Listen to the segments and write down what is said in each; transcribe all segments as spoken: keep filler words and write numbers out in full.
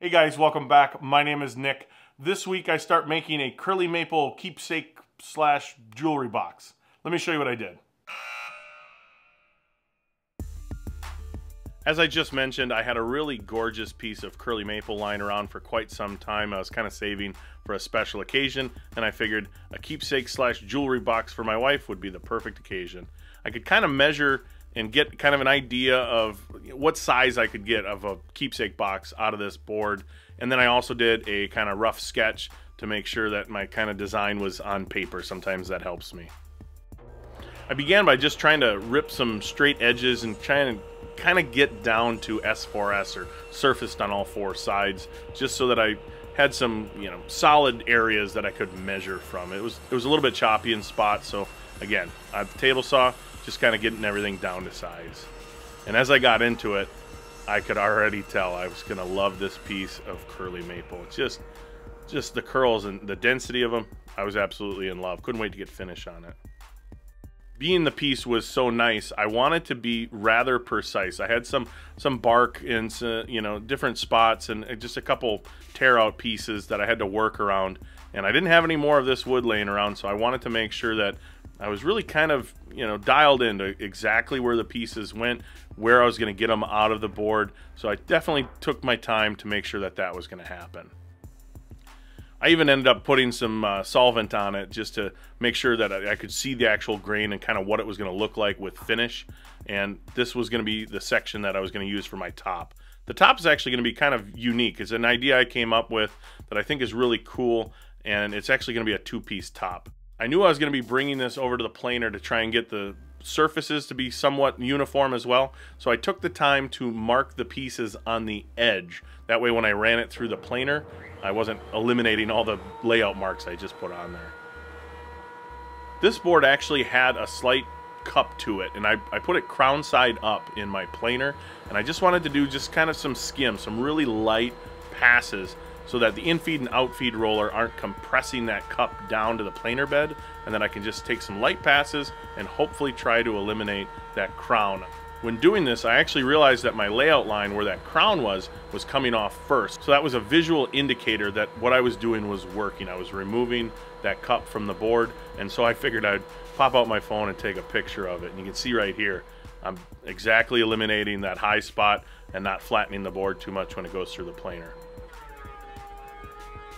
Hey guys, welcome back. My name is Nick. This week I start making a curly maple keepsake slash jewelry box. Let me show you what I did. As I just mentioned, I had a really gorgeous piece of curly maple lying around for quite some time. I was kind of saving for a special occasion, and I figured a keepsake slash jewelry box for my wife would be the perfect occasion. I could kind of measure and get kind of an idea of what size I could get of a keepsake box out of this board. And then I also did a kind of rough sketch to make sure that my kind of design was on paper. Sometimes that helps me. I began by just trying to rip some straight edges and trying to kind of get down to S four S or surfaced on all four sides, just so that I had some, you know, solid areas that I could measure from. It was, it was a little bit choppy in spots, so again, I have the table saw, just kind of getting everything down to size. And as I got into it, I could already tell I was gonna love this piece of curly maple. It's just, just the curls and the density of them, I was absolutely in love. Couldn't wait to get finished on it. Being the piece was so nice, I wanted to be rather precise. I had some some bark in some, you know, different spots and just a couple tear out pieces that I had to work around. And I didn't have any more of this wood laying around, so I wanted to make sure that I was really kind of, you know, dialed into exactly where the pieces went, where I was going to get them out of the board. So I definitely took my time to make sure that that was going to happen. I even ended up putting some uh, solvent on it just to make sure that I, I could see the actual grain and kind of what it was going to look like with finish. And this was going to be the section that I was going to use for my top. The top is actually going to be kind of unique. It's an idea I came up with that I think is really cool, and it's actually going to be a two-piece top. I knew I was going to be bringing this over to the planer to try and get the surfaces to be somewhat uniform as well. So I took the time to mark the pieces on the edge. That way when I ran it through the planer, I wasn't eliminating all the layout marks I just put on there. This board actually had a slight cup to it, and I, I put it crown side up in my planer, and I just wanted to do just kind of some skim, some really light passes, so that the infeed and outfeed roller aren't compressing that cup down to the planer bed, and then I can just take some light passes and hopefully try to eliminate that crown. When doing this, I actually realized that my layout line where that crown was, was coming off first. So that was a visual indicator that what I was doing was working. I was removing that cup from the board, and so I figured I'd pop out my phone and take a picture of it. And you can see right here, I'm exactly eliminating that high spot and not flattening the board too much when it goes through the planer.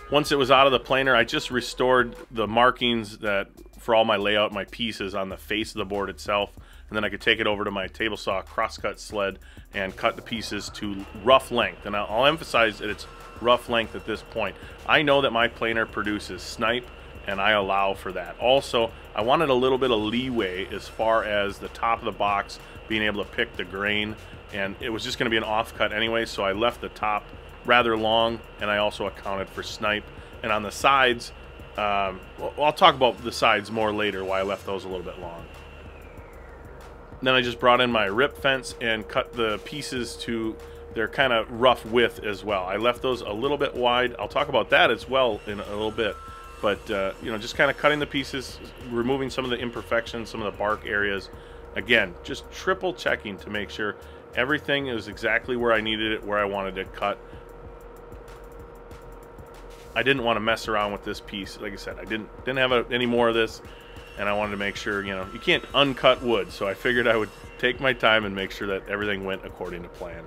Once it was out of the planer, I just restored the markings that for all my layout, my pieces on the face of the board itself. And then I could take it over to my table saw crosscut sled and cut the pieces to rough length. And I'll emphasize that it's rough length at this point. I know that my planer produces snipe, and I allow for that. Also, I wanted a little bit of leeway as far as the top of the box being able to pick the grain. And it was just gonna be an off cut anyway, so I left the top rather long, and I also accounted for snipe. And on the sides, um, I'll talk about the sides more later, why I left those a little bit long. Then I just brought in my rip fence and cut the pieces to their kind of rough width as well. I left those a little bit wide. I'll talk about that as well in a little bit. But uh, you know, just kind of cutting the pieces, removing some of the imperfections, some of the bark areas. Again, just triple checking to make sure everything is exactly where I needed it, where I wanted it cut. I didn't want to mess around with this piece. Like I said, I didn't didn't have a, any more of this, and I wanted to make sure, you know, you can't uncut wood, so I figured I would take my time and make sure that everything went according to plan.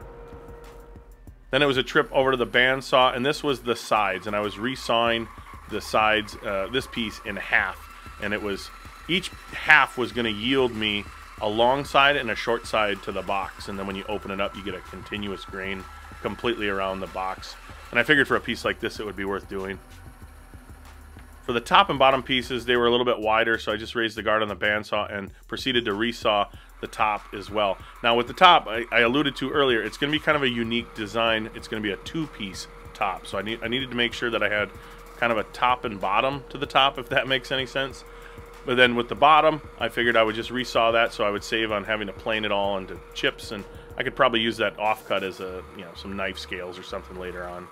Then it was a trip over to the bandsaw, and this was the sides, and I was resawing the sides, uh, this piece in half, and it was, each half was going to yield me a long side and a short side to the box, and then when you open it up, you get a continuous grain completely around the box. And I figured for a piece like this, it would be worth doing. For the top and bottom pieces, they were a little bit wider, so I just raised the guard on the bandsaw and proceeded to resaw the top as well. Now with the top, I, I alluded to earlier, it's gonna be kind of a unique design. It's gonna be a two-piece top. So I, need, I needed to make sure that I had kind of a top and bottom to the top, if that makes any sense. But then with the bottom, I figured I would just resaw that, so I would save on having to plane it all into chips, and I could probably use that offcut as a, you know, some knife scales or something later on.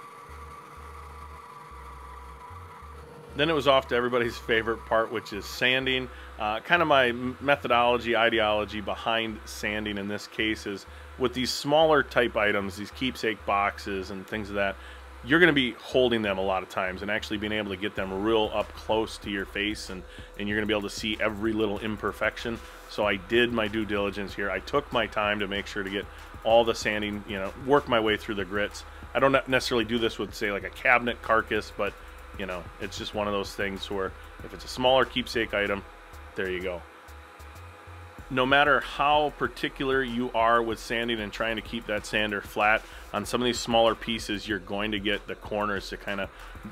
Then it was off to everybody's favorite part, which is sanding. Uh, kind of my methodology, ideology behind sanding in this case is with these smaller type items, these keepsake boxes and things of that, you're going to be holding them a lot of times and actually being able to get them real up close to your face, and, and you're going to be able to see every little imperfection. So I did my due diligence here. I took my time to make sure to get all the sanding, you know, work my way through the grits. I don't necessarily do this with, say, like a cabinet carcass, but, you know, it's just one of those things where if it's a smaller keepsake item, there you go. No matter how particular you are with sanding and trying to keep that sander flat, on some of these smaller pieces, you're going to get the corners to kind of,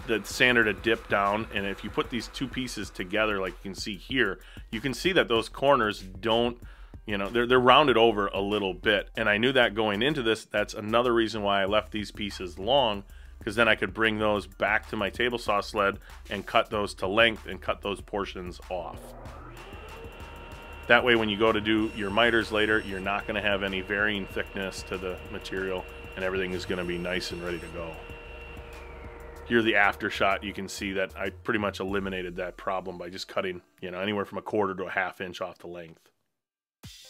the sander to dip down. And if you put these two pieces together, like you can see here, you can see that those corners don't, you know, they're, they're rounded over a little bit. And I knew that going into this. That's another reason why I left these pieces long, because then I could bring those back to my table saw sled and cut those to length and cut those portions off. That way, when you go to do your miters later, you're not gonna have any varying thickness to the material, and everything is gonna be nice and ready to go. Here, the after shot, you can see that I pretty much eliminated that problem by just cutting, you know, anywhere from a quarter to a half inch off the length.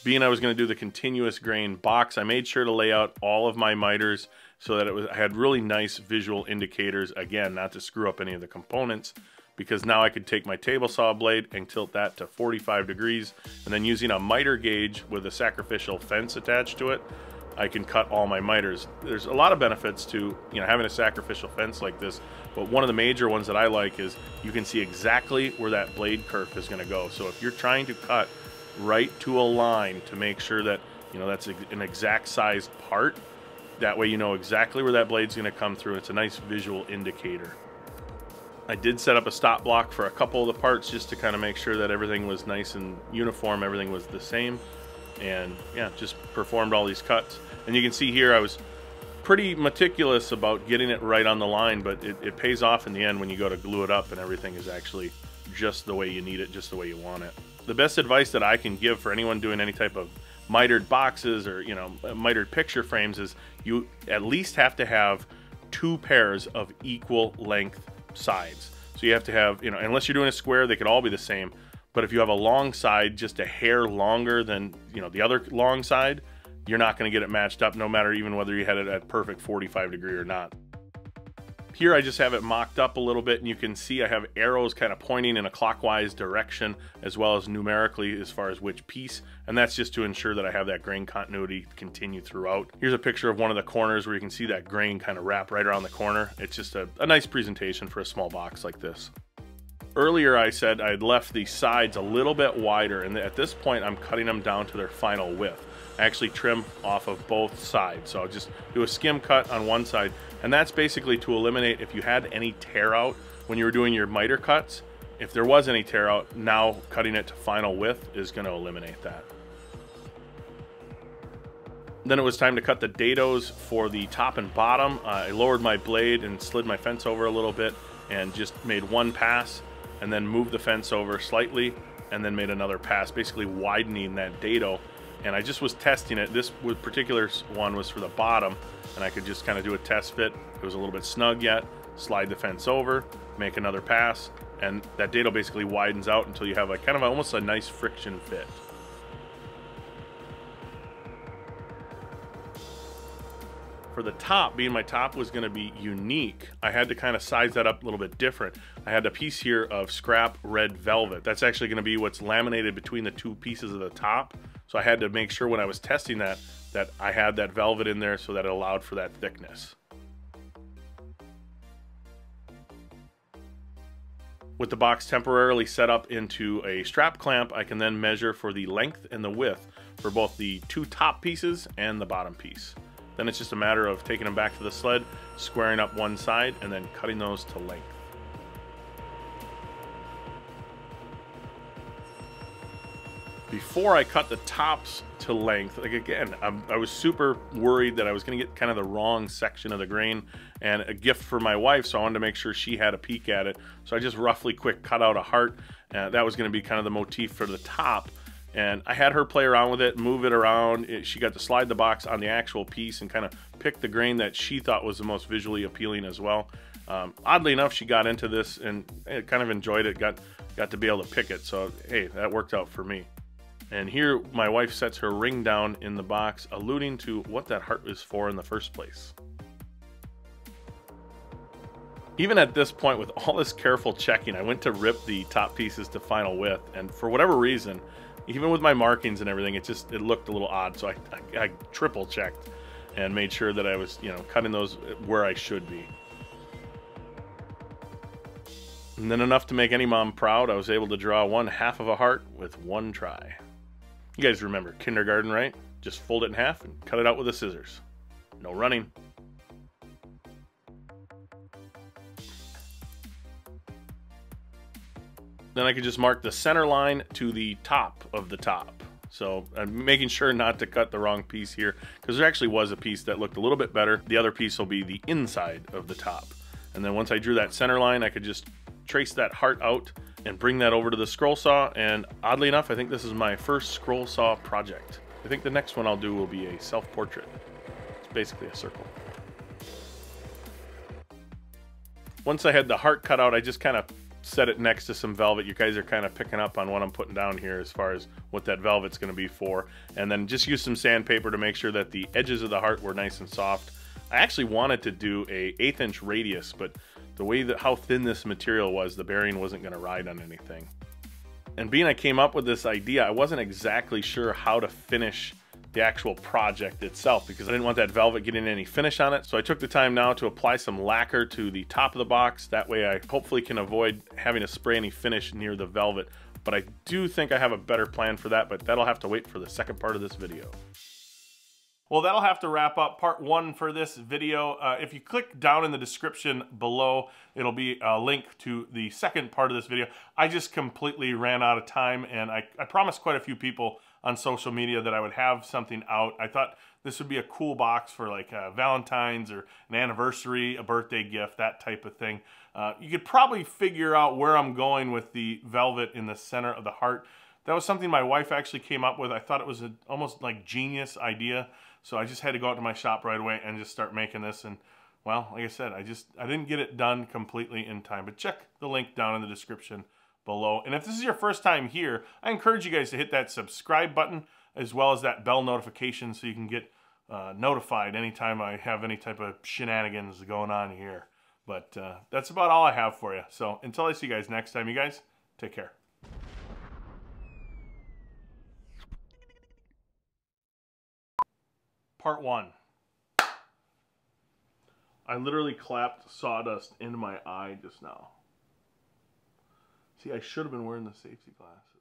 Being I was gonna do the continuous grain box, I made sure to lay out all of my miters so that it was, I had really nice visual indicators, again, not to screw up any of the components, because now I could take my table saw blade and tilt that to forty-five degrees, and then using a miter gauge with a sacrificial fence attached to it, I can cut all my miters. There's a lot of benefits to, you know, having a sacrificial fence like this, but one of the major ones that I like is you can see exactly where that blade kerf is gonna go. So if you're trying to cut right to a line to make sure that, you know, that's an exact sized part, that way you know exactly where that blade's gonna come through. It's a nice visual indicator. I did set up a stop block for a couple of the parts just to kind of make sure that everything was nice and uniform, everything was the same, and yeah, just performed all these cuts. And you can see here I was pretty meticulous about getting it right on the line, but it, it pays off in the end when you go to glue it up and everything is actually just the way you need it, just the way you want it. The best advice that I can give for anyone doing any type of mitered boxes or, you know, mitered picture frames is you at least have to have two pairs of equal length sides. So you have to have, you know, unless you're doing a square, they could all be the same. But if you have a long side, just a hair longer than, you know, the other long side, you're not going to get it matched up, no matter even whether you had it at perfect forty-five degree or not. Here I just have it mocked up a little bit, and you can see I have arrows kind of pointing in a clockwise direction, as well as numerically as far as which piece, and that's just to ensure that I have that grain continuity continue throughout. Here's a picture of one of the corners where you can see that grain kind of wrap right around the corner. It's just a, a nice presentation for a small box like this. Earlier I said I had left the sides a little bit wider, and at this point I'm cutting them down to their final width. I actually trim off of both sides, so I'll just do a skim cut on one side. And that's basically to eliminate if you had any tear out when you were doing your miter cuts. If there was any tear out, now cutting it to final width is going to eliminate that. Then it was time to cut the dados for the top and bottom. Uh, I lowered my blade and slid my fence over a little bit and just made one pass, and then moved the fence over slightly and then made another pass, basically widening that dado. And I just was testing it. This particular one was for the bottom, and I could just kind of do a test fit. It was a little bit snug yet. Slide the fence over, make another pass, and that dado basically widens out until you have a kind of a, almost a nice friction fit. For the top, being my top was going to be unique, I had to kind of size that up a little bit different. I had a piece here of scrap red velvet. That's actually going to be what's laminated between the two pieces of the top. So I had to make sure when I was testing that, that I had that velvet in there so that it allowed for that thickness. With the box temporarily set up into a strap clamp, I can then measure for the length and the width for both the two top pieces and the bottom piece. Then it's just a matter of taking them back to the sled, squaring up one side, and then cutting those to length. Before I cut the tops to length, like again, I'm, I was super worried that I was gonna get kind of the wrong section of the grain, and a gift for my wife, so I wanted to make sure she had a peek at it. So I just roughly quick cut out a heart, and that was gonna be kind of the motif for the top. And I had her play around with it, move it around. It, she got to slide the box on the actual piece and kind of pick the grain that she thought was the most visually appealing as well. Um, oddly enough, she got into this and kind of enjoyed it, got, got to be able to pick it. So hey, that worked out for me. And here my wife sets her ring down in the box, alluding to what that heart is for in the first place. Even at this point, with all this careful checking, I went to rip the top pieces to final width, and for whatever reason, even with my markings and everything, it just it looked a little odd. So I, I, I triple checked and made sure that I was, you know, cutting those where I should be. And then, enough to make any mom proud, I was able to draw one half of a heart with one try. You guys remember kindergarten, right? Just fold it in half and cut it out with the scissors. No running. Then I could just mark the center line to the top of the top. So I'm making sure not to cut the wrong piece here, because there actually was a piece that looked a little bit better. The other piece will be the inside of the top. And then once I drew that center line, I could just trace that heart out and bring that over to the scroll saw. And oddly enough, I think this is my first scroll saw project. I think the next one I'll do will be a self-portrait. It's basically a circle. Once I had the heart cut out, I just kind of set it next to some velvet. You guys are kind of picking up on what I'm putting down here as far as what that velvet's going to be for. And then just use some sandpaper to make sure that the edges of the heart were nice and soft. I actually wanted to do a eighth inch radius, but the way that how thin this material was, the bearing wasn't going to ride on anything. And being I came up with this idea, I wasn't exactly sure how to finish the actual project itself, because I didn't want that velvet getting any finish on it. So I took the time now to apply some lacquer to the top of the box. That way I hopefully can avoid having to spray any finish near the velvet. But I do think I have a better plan for that, but that'll have to wait for the second part of this video. Well, that'll have to wrap up part one for this video. Uh, if you click down in the description below, it'll be a link to the second part of this video. I just completely ran out of time, and I, I promised quite a few people on social media that I would have something out. I thought this would be a cool box for like uh, Valentine's or an anniversary, a birthday gift, that type of thing. Uh, you could probably figure out where I'm going with the velvet in the center of the heart. That was something my wife actually came up with. I thought it was an almost like genius idea. So I just had to go out to my shop right away and just start making this. And well, like I said, I just, I didn't get it done completely in time, but check the link down in the description below. And if this is your first time here, I encourage you guys to hit that subscribe button as well as that bell notification so you can get uh, notified anytime I have any type of shenanigans going on here. But uh, that's about all I have for you. So until I see you guys next time, you guys take care. Part one. I literally clapped sawdust into my eye just now. See, I should have been wearing the safety glasses.